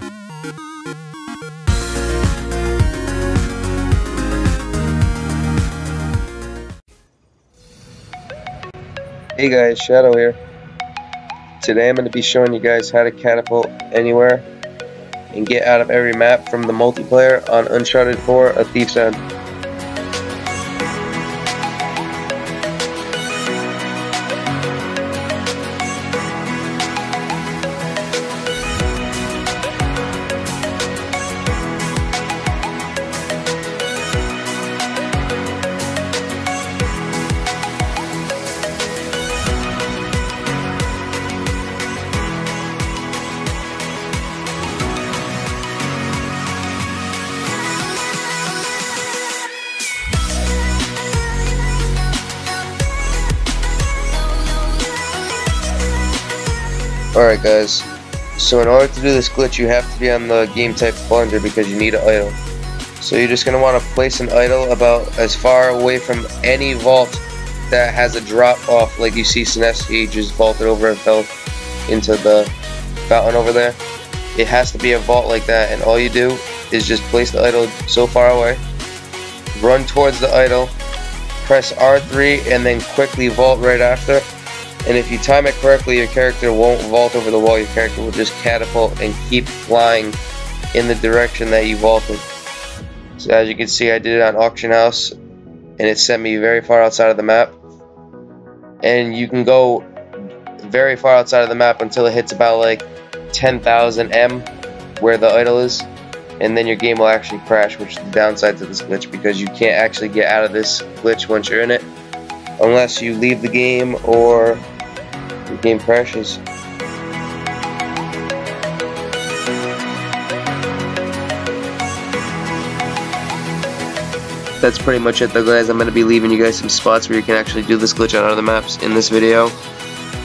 Hey guys, Shadow here. Today I'm going to be showing you guys how to catapult anywhere and get out of every map from the multiplayer on Uncharted 4: A Thief's End. Alright guys, so in order to do this glitch you have to be on the game type plunger because you need an idol. So you're just going to want to place an idol about as far away from any vault that has a drop off, like you see SNES, he just vaulted over and fell into the fountain over there. It has to be a vault like that, and all you do is just place the idol so far away, run towards the idol, press R3 and then quickly vault right after. And if you time it correctly, your character won't vault over the wall, your character will just catapult and keep flying in the direction that you vaulted. So as you can see, I did it on Auction House, and it sent me very far outside of the map. And you can go very far outside of the map until it hits about like 10,000 m, where the idol is. And then your game will actually crash, which is the downside to this glitch, because you can't actually get out of this glitch once you're in it, unless you leave the game or the game crashes. That's pretty much it though guys. I'm going to be leaving you guys some spots where you can actually do this glitch on other maps in this video.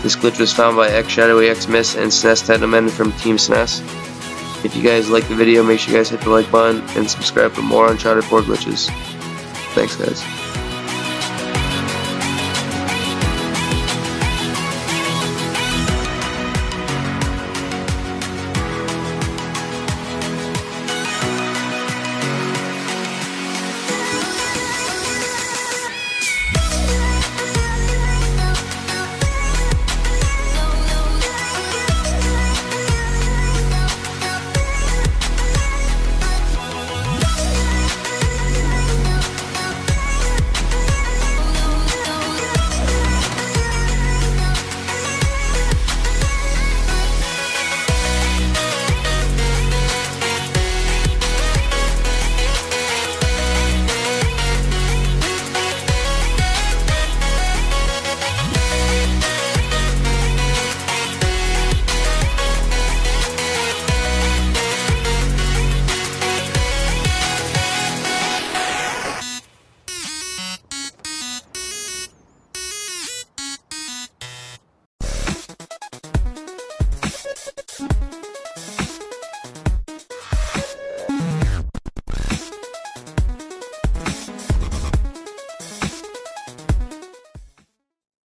This glitch was found by xShAdOWYxMiSt and SNESTetnaMen from Team SNES. If you guys like the video, make sure you guys hit the like button and subscribe for more Uncharted 4 glitches. Thanks guys.